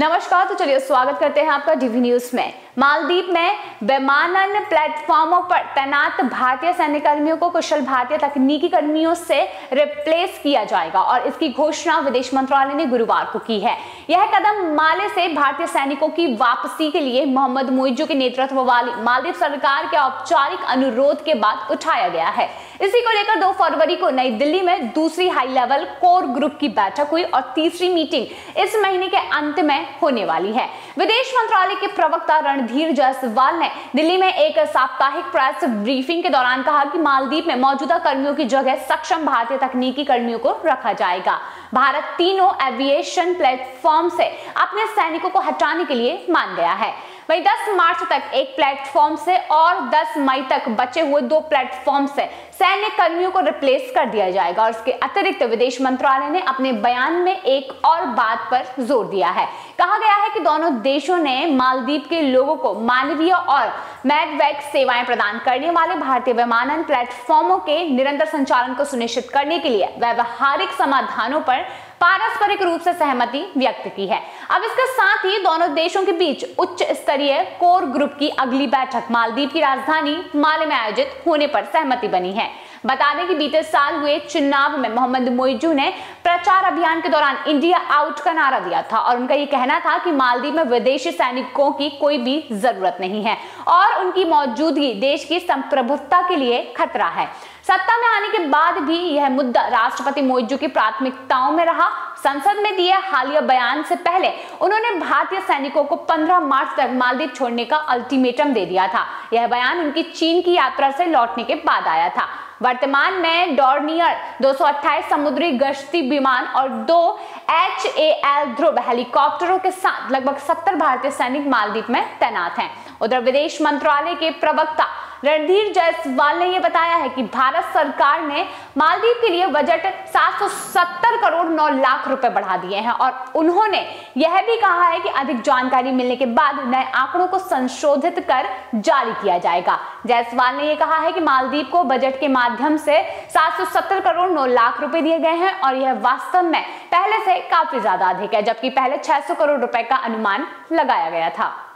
नमस्कार। तो चलिए स्वागत करते हैं आपका डीवी न्यूज में। मालदीव में विमानन प्लेटफॉर्मों पर तैनात भारतीय सैन्य कर्मियों को कुशल भारतीय तकनीकी कर्मियों से रिप्लेस किया जाएगा और इसकी घोषणा विदेश मंत्रालय ने गुरुवार को की है। यह कदम माले से भारतीय सैनिकों की वापसी के लिए मोहम्मद मुइज्जू के नेतृत्व वाली मालदीव सरकार के औपचारिक अनुरोध के बाद उठाया गया है। इसी को लेकर 2 फरवरी को नई दिल्ली में दूसरी हाई लेवल कोर ग्रुप की बैठक हुई और तीसरी मीटिंग इस महीने के अंत में होने वाली है। विदेश मंत्रालय के प्रवक्ता रणधीर जायसवाल ने दिल्ली में एक साप्ताहिक प्रेस ब्रीफिंग के दौरान कहा कि मालदीव में मौजूदा कर्मियों की जगह सक्षम भारतीय तकनीकी कर्मियों को रखा जाएगा। भारत तीनों एविएशन प्लेटफॉर्म से अपने सैनिकों को हटाने के लिए मान गया है। वहीं 10 मार्च तक एक प्लेटफॉर्म से और 10 मई तक बचे हुए 2 प्लेटफॉर्म से सैन्य कर्मियों को रिप्लेस कर दिया जाएगा। और इसके अतिरिक्त विदेश मंत्रालय ने अपने बयान में एक और बात पर जोर दिया है। कहा गया है कि दोनों देशों ने मालदीव के लोगों को मानवीय और मेडवैक सेवाएं प्रदान करने वाले भारतीय विमानन प्लेटफॉर्मों के निरंतर संचालन को सुनिश्चित करने के लिए व्यावहारिक समाधानों पर पारस्परिक रूप से सहमति व्यक्त की है। अब इसके साथ ही दोनों देशों के बीच उच्च स्तरीय कोर ग्रुप की अगली बैठक मालदीव की राजधानी माले में आयोजित होने पर सहमति बनी है। बता दें कि बीते साल हुए चुनाव में मोहम्मद मुइज्जू ने प्रचार अभियान के दौरान इंडिया आउट का नारा दिया था और उनका यह कहना था कि मालदीव में विदेशी सैनिकों की कोई भी जरूरत नहीं है और उनकी मौजूदगी देश की संप्रभुता के लिए खतरा है। सत्ता में आने के बाद भी यह मुद्दा राष्ट्रपति मुइज्जू की प्राथमिकताओं में रहा। संसद में दिए हालिया बयान से पहले उन्होंने भारतीय सैनिकों को 15 मार्च तक मालदीव छोड़ने का अल्टीमेटम दे दिया था। यह बयान उनकी चीन की यात्रा से लौटने के बाद आया था। वर्तमान में डॉर्नियर 228 समुद्री गश्ती विमान और 2 HAL ध्रुव हेलीकॉप्टरों के साथ लगभग 70 भारतीय सैनिक मालदीव में तैनात हैं। उधर विदेश मंत्रालय के प्रवक्ता रणधीर जायसवाल ने यह बताया है कि भारत सरकार ने मालदीव के लिए बजट 770 करोड़ 9 लाख रुपए बढ़ा दिए हैं और उन्होंने यह भी कहा है कि अधिक जानकारी मिलने के बाद नए आंकड़ों को संशोधित कर जारी किया जाएगा। जायसवाल ने यह कहा है कि मालदीव को बजट के माध्यम से 770 करोड़ 9 लाख रुपए दिए गए हैं और यह वास्तव में पहले से काफी ज्यादा अधिक है, जबकि पहले 600 करोड़ रुपए का अनुमान लगाया गया था।